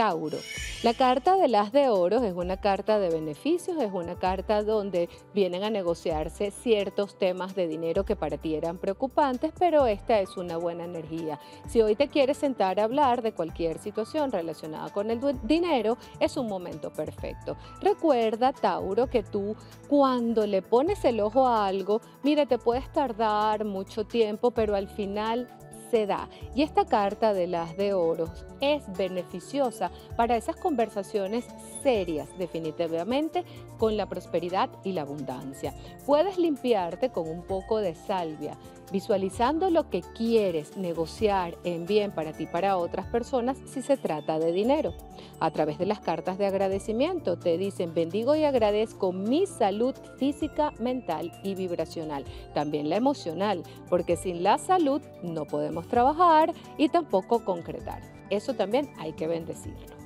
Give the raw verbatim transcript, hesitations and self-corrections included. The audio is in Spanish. Tauro. La carta del As de Oros es una carta de beneficios, es una carta donde vienen a negociarse ciertos temas de dinero que para ti eran preocupantes, pero esta es una buena energía. Si hoy te quieres sentar a hablar de cualquier situación relacionada con el dinero, es un momento perfecto. Recuerda, Tauro, que tú cuando le pones el ojo a algo, mira, te puedes tardar mucho tiempo, pero al final se da. Y esta carta del As de Oros es beneficiosa para esas conversaciones serias, definitivamente, con la prosperidad y la abundancia. Puedes limpiarte con un poco de salvia, visualizando lo que quieres negociar en bien para ti y para otras personas si se trata de dinero. A través de las cartas de agradecimiento te dicen: bendigo y agradezco mi salud física, mental y vibracional. También la emocional, porque sin la salud no podemos trabajar y tampoco concretar. Eso también hay que bendecirlo.